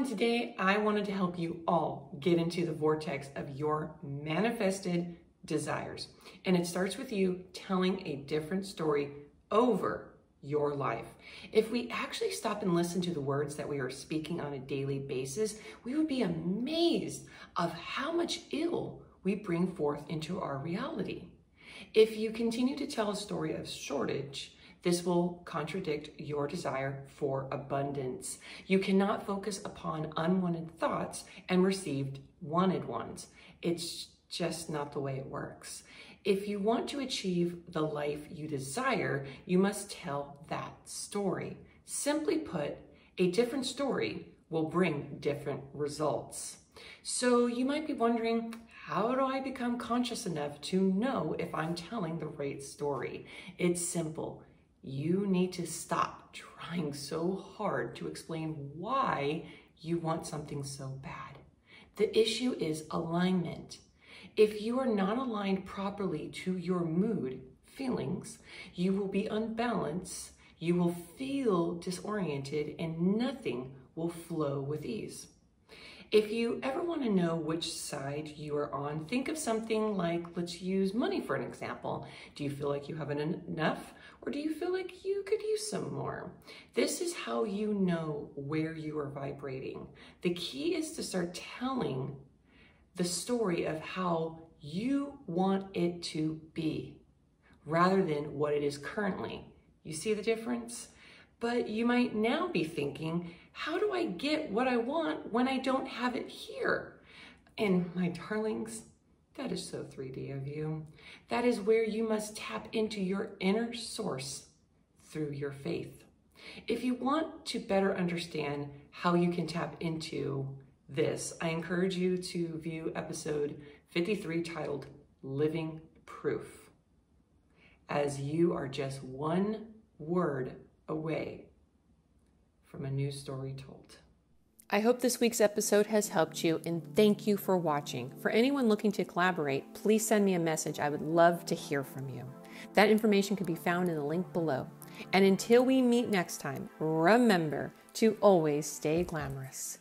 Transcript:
and today I wanted to help you all get into the vortex of your manifested desires. And it starts with you telling a different story over your life. If we actually stop and listen to the words that we are speaking on a daily basis, we would be amazed of how much ill we bring forth into our reality. If you continue to tell a story of shortage, this will contradict your desire for abundance. You cannot focus upon unwanted thoughts and receive wanted ones. It's just not the way it works. If you want to achieve the life you desire, you must tell that story. Simply put, a different story will bring different results. So you might be wondering, how do I become conscious enough to know if I'm telling the right story? It's simple. You need to stop trying so hard to explain why you want something so bad. The issue is alignment. If you are not aligned properly to your mood, feelings, you will be unbalanced, you will feel disoriented, and nothing will flow with ease. If you ever want to know which side you are on, think of something like, let's use money for an example. Do you feel like you have enough, or do you feel like you could use some more? This is how you know where you are vibrating. The key is to start telling the story of how you want it to be, rather than what it is currently. You see the difference? But you might now be thinking, how do I get what I want when I don't have it here? And my darlings, that is so 3D of you. That is where you must tap into your inner source through your faith. If you want to better understand how you can tap into this, I encourage you to view episode 53 titled Living Proof, as you are just one word away from a new story told. I hope this week's episode has helped you, and thank you for watching. For anyone looking to collaborate, please send me a message. I would love to hear from you. That information can be found in the link below. And until we meet next time, remember to always stay glamorous.